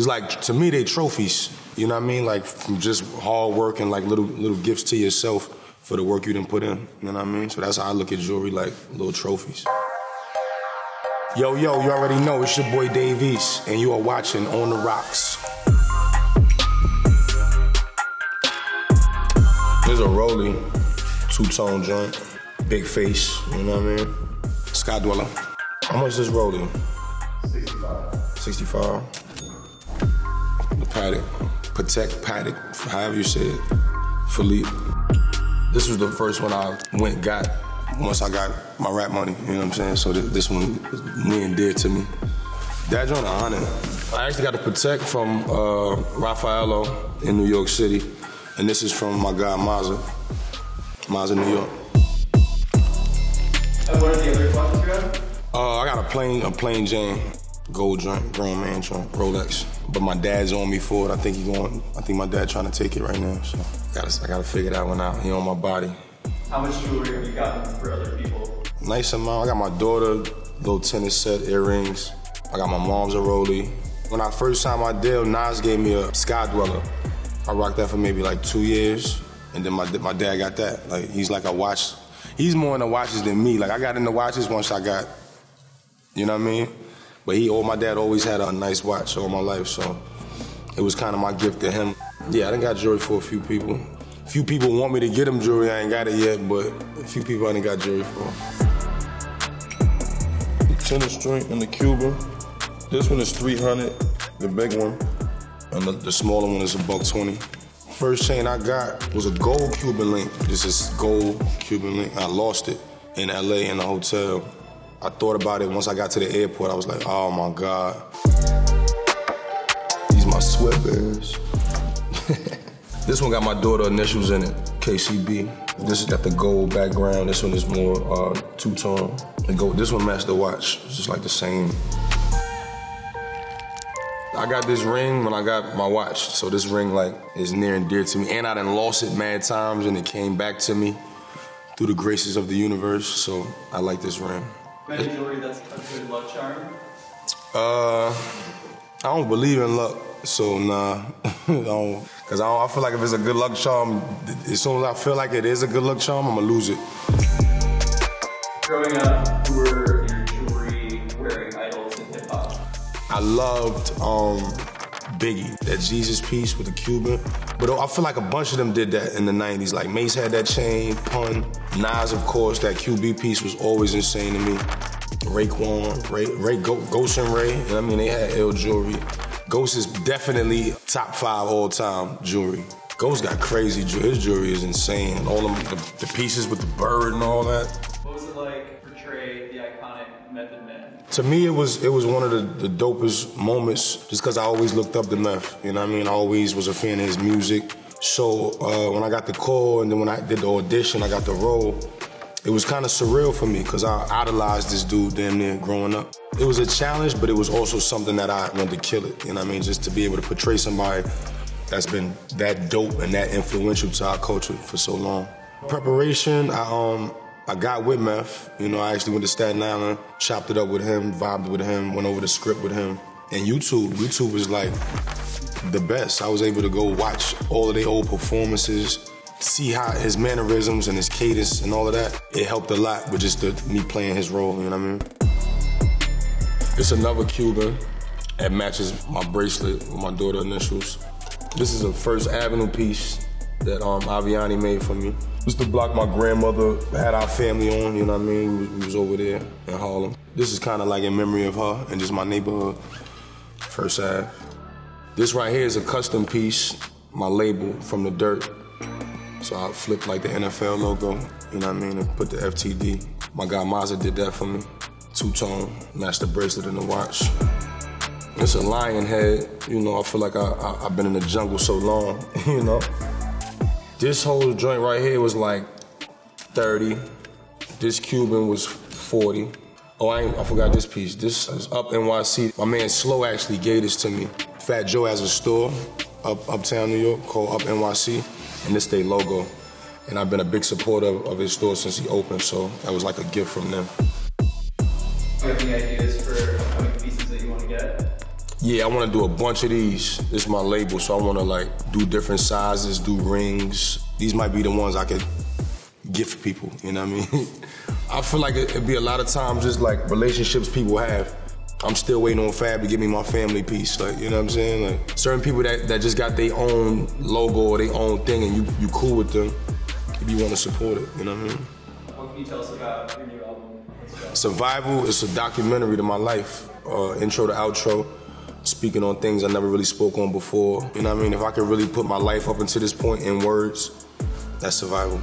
it's like, to me, they trophies. You know what I mean? Like, from just hard work and like little gifts to yourself for the work you done put in. You know what I mean? So that's how I look at jewelry, like little trophies. Yo, yo, you already know, it's your boy Dave East, and you are watching On The Rocks. There's a Rollie, two-tone joint, big face, you know what I mean? Sky-dweller. How much is this Rollie? 65. 65. The Paddock. Protect Paddock, however you say it. Philippe. This was the first one I got. Once I got my rap money, you know what I'm saying? So this one was near and dear to me. That joint, I honor. I actually got a Protect from Raffaello in New York City. And this is from my guy, Maza, New York. What are the other ones you have? I got a plain Jane, gold joint, grown man joint, Rolex. But my dad's on me for it. I think my dad trying to take it right now. So I gotta figure that one out. He on my body. How much jewelry have you gotten for other people? Nice amount. I got my daughter, little tennis set, earrings. I got my mom's a Rollie. When I first signed my deal, Nas gave me a Sky-dweller. I rocked that for maybe like 2 years, and then my dad got that. Like, he's like a watch. He's more into watches than me. Like, I got into watches once I got, you know what I mean? But my dad always had a nice watch all my life, so it was kind of my gift to him. Yeah, I done got jewelry for a few people. A few people want me to get them jewelry, I ain't got it yet, but a few people I done got jewelry for. The tennis joint and the Cuban. This one is 300, the big one, and the smaller one is $120. First chain I got was a gold Cuban link. This is gold Cuban link. I lost it in LA in the hotel. I thought about it once I got to the airport. I was like, oh my God. These my sweatbands. This one got my daughter initials in it, KCB. This has got the gold background. This one is more two-tone. This one matched the watch. It's just like the same. I got this ring when I got my watch. So this ring like is near and dear to me. And I done lost it mad times and it came back to me through the graces of the universe. So I like this ring. Any jewelry that's a good luck charm? I don't believe in luck. So nah, I feel like if it's a good luck charm, as soon as I feel like it is a good luck charm, I'ma lose it. Growing up, who were your jewelry wearing idols in hip hop? I loved Biggie, that Jesus piece with the Cuban. But I feel like a bunch of them did that in the 90s. Like Mace had that chain, Pun, Nas, of course, that QB piece was always insane to me. Raekwon, Ghost and Ray, you know what I mean? They had ill jewelry. Ghost is definitely top 5 all-time jewelry. Ghost got crazy jewelry. His jewelry is insane. All of the pieces with the bird and all that. What was it like to portray the iconic Method Man? To me, it was one of the dopest moments just because I always looked up to Meth. You know what I mean? I always was a fan of his music. So when I got the call and then when I did the audition, I got the role. It was kind of surreal for me because I idolized this dude damn near growing up. It was a challenge, but it was also something that I wanted to kill it, you know what I mean? Just to be able to portray somebody that's been that dope and that influential to our culture for so long. Preparation, I got with Meth. You know, I actually went to Staten Island, chopped it up with him, vibed with him, went over the script with him. And YouTube was like the best. I was able to go watch all of their old performances, see how his mannerisms and his cadence and all of that, it helped a lot with just me playing his role, you know what I mean? It's another Cuban. It matches my bracelet with my daughter's initials. This is a First Avenue piece that Aviani made for me. This is the block my grandmother had our family on, you know what I mean? We was over there in Harlem. This is kind of like in memory of her and just my neighborhood, First Ave. This right here is a custom piece, my label, From the Dirt. So I flipped like the NFL logo, you know what I mean, and put the FTD. My guy Maza did that for me. Two-tone, matched the bracelet and the watch. It's a lion head, you know, I feel like I've been in the jungle so long, you know. This whole joint right here was like 30. This Cuban was 40. Oh, I forgot this piece. This is Up NYC. My man Slow actually gave this to me. Fat Joe has a store uptown New York called Up NYC. And this day logo. And I've been a big supporter of his store since he opened, so that was like a gift from them. Do you have any ideas for upcoming pieces that you want to get? Yeah, I want to do a bunch of these. This is my label, so I want to like do different sizes, do rings. These might be the ones I could gift people, you know what I mean? I feel like it'd be a lot of times just like relationships people have. I'm still waiting on Fab to give me my family piece, like, you know what I'm saying? Like, certain people that just got their own logo or their own thing and you cool with them if you want to support it, you know what I mean? What can you tell us about your new album? Survival is a documentary to my life, intro to outro, speaking on things I never really spoke on before. You know what I mean? If I could really put my life up until this point in words, that's survival.